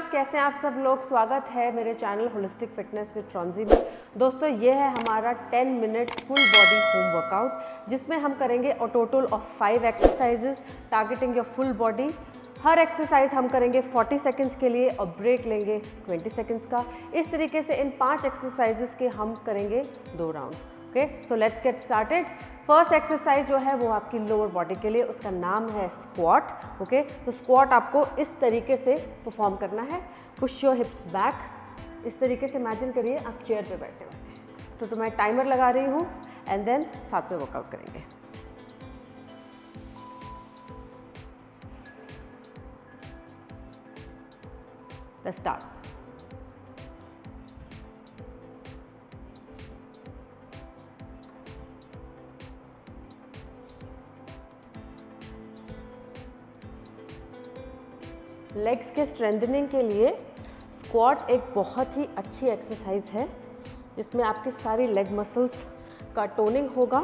आप कैसे हैं आप सब लोग। स्वागत है मेरे चैनल होलिस्टिक फिटनेस विद ट्रॉन्जी में। दोस्तों ये है हमारा 10 minute full body home workout जिसमें हम करेंगे a total of 5 exercises targeting your full body. हर एक्सरसाइज हम करेंगे 40 सेकंड्स के लिए और ब्रेक लेंगे 20 सेकंड्स का। इस तरीके से इन 5 एक्सरसाइजेस के हम करेंगे 2 rounds. Okay so let's get started. First exercise जो है वो आपकी लोअर बॉडी के लिए, उसका नाम है स्क्वाट। ओके तो स्क्वाट आपको इस तरीके से परफॉर्म करना है। पुश योर हिप्स बैक, इस तरीके से इमेजिन करिए आप चेयर पे बैठे हुए हैं। तो मैं टाइमर लगा रही हूँ एंड देन साथ में वर्कआउट करेंगे। Let's start. लेग्स के स्ट्रेंथनिंग के लिए स्क्वाट एक बहुत ही अच्छी एक्सरसाइज है जिसमें आपकी सारी लेग मसल्स का टोनिंग होगा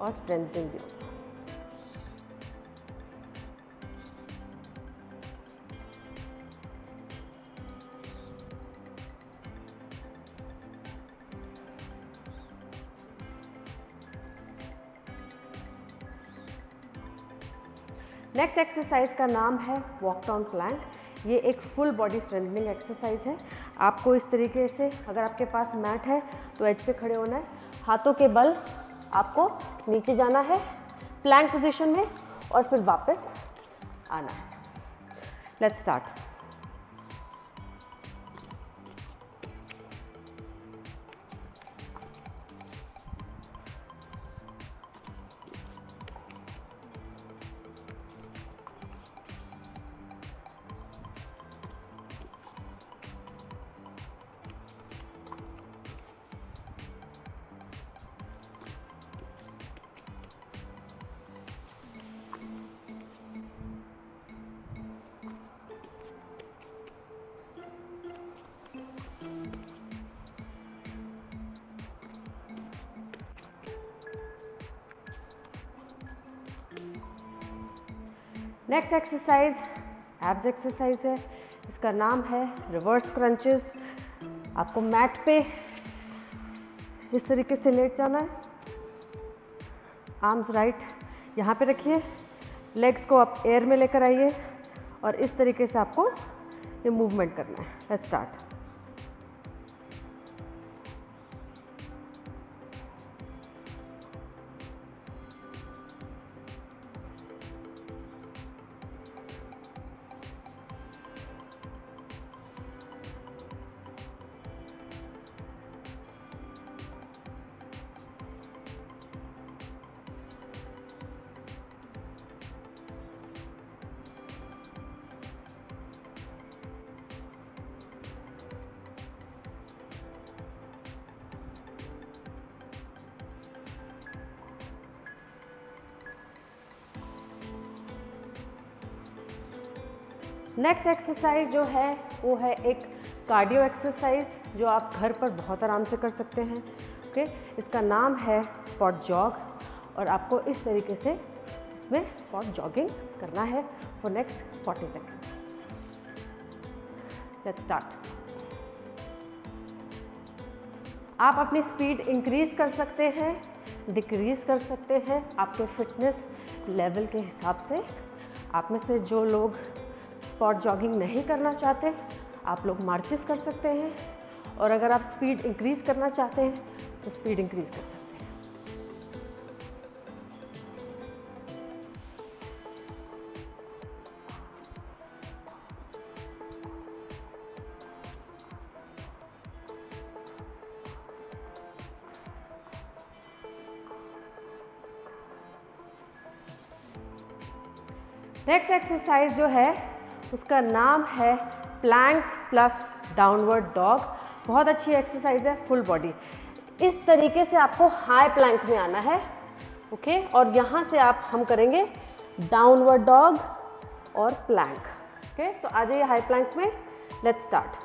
और स्ट्रेंथनिंग भी होगा। नेक्स्ट एक्सरसाइज का नाम है वॉक डाउन प्लैंक। ये एक फुल बॉडी स्ट्रेंथनिंग एक्सरसाइज है। आपको इस तरीके से, अगर आपके पास मैट है तो एज पे खड़े होना है, हाथों के बल आपको नीचे जाना है प्लैंक पोजीशन में और फिर वापस आना है। Let's start. Next exercise abs exercise है, इसका नाम है रिवर्स क्रंचेस। आपको मैट पे इस तरीके से लेट जाना है, आर्म्स राइट यहाँ पे रखिए, लेग्स को आप एयर में लेकर आइए और इस तरीके से आपको ये मूवमेंट करना है। Let's start. नेक्स्ट एक्सरसाइज जो है वो है एक कार्डियो एक्सरसाइज जो आप घर पर बहुत आराम से कर सकते हैं। ओके इसका नाम है स्पॉट जॉग और आपको इस तरीके से इसमें स्पॉट जॉगिंग करना है for next 40 seconds. Let's start. आप अपनी स्पीड इंक्रीज कर सकते हैं, डिक्रीज कर सकते हैं, आपके फिटनेस लेवल के हिसाब से। आप में से जो लोग स्पॉट जॉगिंग नहीं करना चाहते आप लोग मार्चेस कर सकते हैं, और अगर आप स्पीड इंक्रीज करना चाहते हैं तो स्पीड इंक्रीज कर सकते हैं। नेक्स्ट एक्सरसाइज जो है उसका नाम है प्लैंक प्लस डाउनवर्ड डॉग। बहुत अच्छी एक्सरसाइज है फुल बॉडी। इस तरीके से आपको हाई प्लैंक में आना है। ओके और यहाँ से आप हम करेंगे डाउनवर्ड डॉग और प्लैंक। ओके तो आ जाइए हाई प्लैंक में। Let's start.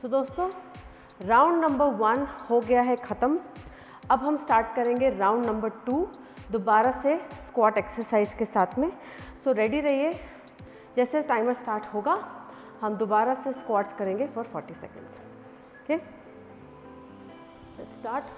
सो दोस्तों राउंड नंबर 1 हो गया है ख़त्म। अब हम स्टार्ट करेंगे राउंड नंबर 2 दोबारा से स्क्वाट एक्सरसाइज के साथ में। सो रेडी रहिए, जैसे टाइमर स्टार्ट होगा हम दोबारा से स्क्वाट्स करेंगे for 40 seconds. Okay let's start.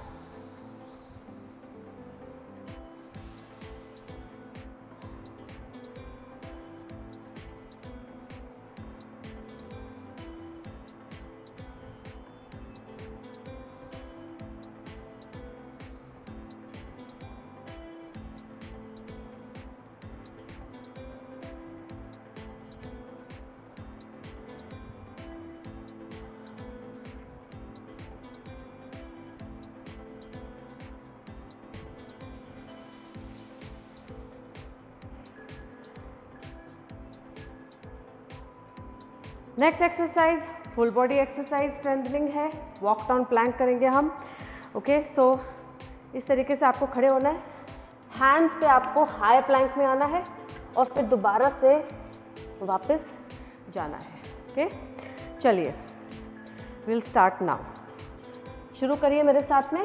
Next exercise full body exercise strengthening है। वॉक डाउन प्लैंक करेंगे हम। ओके सो इस तरीके से आपको खड़े होना है, हैंड्स पे आपको हाई प्लैंक में आना है और फिर दोबारा से वापस जाना है। ओके चलिए विल स्टार्ट नाउ। शुरू करिए मेरे साथ में।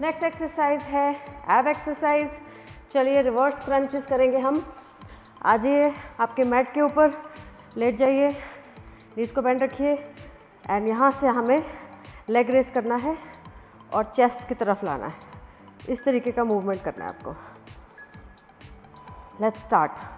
नेक्स्ट एक्सरसाइज है एब एक्सरसाइज। चलिए रिवर्स क्रंचेस करेंगे हम। आ जाइए आपके मैट के ऊपर, लेट जाइए, नीज को बेंड रखिए एंड यहाँ से हमें लेग रेस करना है और चेस्ट की तरफ लाना है। इस तरीके का मूवमेंट करना है आपको। Let's start.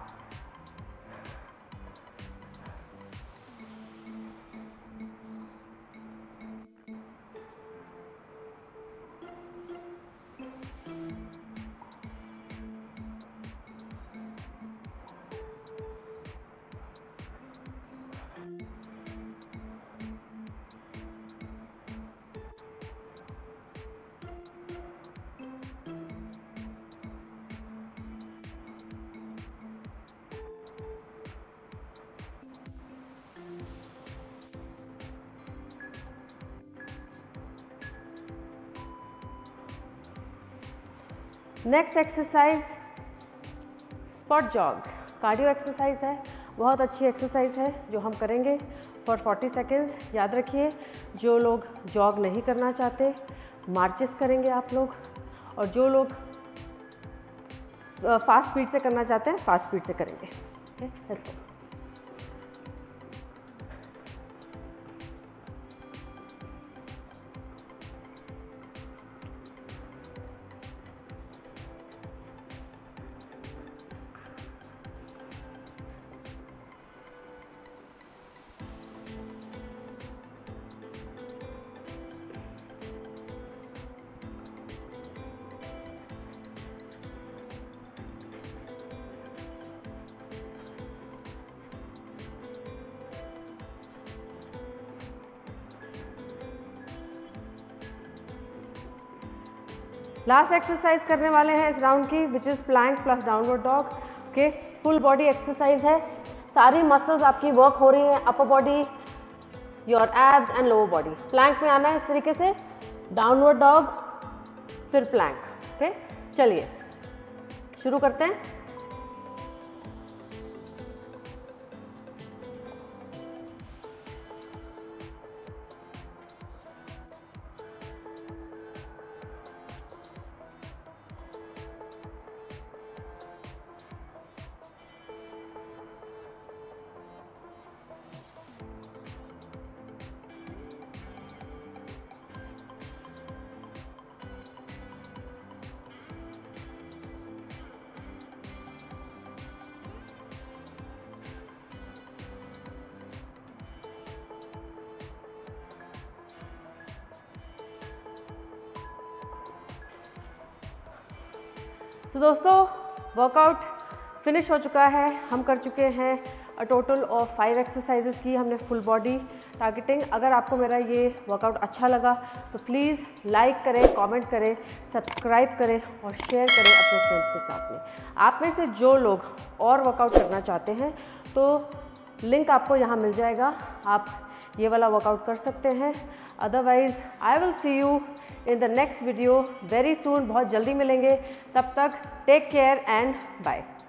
Next exercise spot jogs, cardio exercise है। बहुत अच्छी एक्सरसाइज है जो हम करेंगे फॉर 40 सेकेंड्स। याद रखिए जो लोग जॉग नहीं करना चाहते मार्चेस करेंगे आप लोग, और जो लोग फास्ट स्पीड से करना चाहते हैं फास्ट स्पीड से करेंगे। Okay let's go. Last exercise करने वाले हैं इस राउंड की, which is plank plus downward dog. Okay full body exercise है, सारी मसल्स आपकी वर्क हो रही हैं, upper body, your abs and lower body. Plank में आना है इस तरीके से, डाउनवर्ड डॉग फिर प्लैंक। ओके चलिए शुरू करते हैं। तो दोस्तों वर्कआउट फिनिश हो चुका है। हम कर चुके हैं टोटल ऑफ 5 एक्सरसाइजेस की हमने फुल बॉडी टारगेटिंग। अगर आपको मेरा ये वर्कआउट अच्छा लगा तो प्लीज़ लाइक करें, कमेंट करें, सब्सक्राइब करें और शेयर करें अपने फ्रेंड्स के साथ में। आप में से जो लोग और वर्कआउट करना चाहते हैं तो लिंक आपको यहाँ मिल जाएगा, आप ये वाला वर्कआउट कर सकते हैं। Otherwise I will see you in the next video very soon. बहुत जल्दी मिलेंगे, तब तक टेक केयर एंड बाय।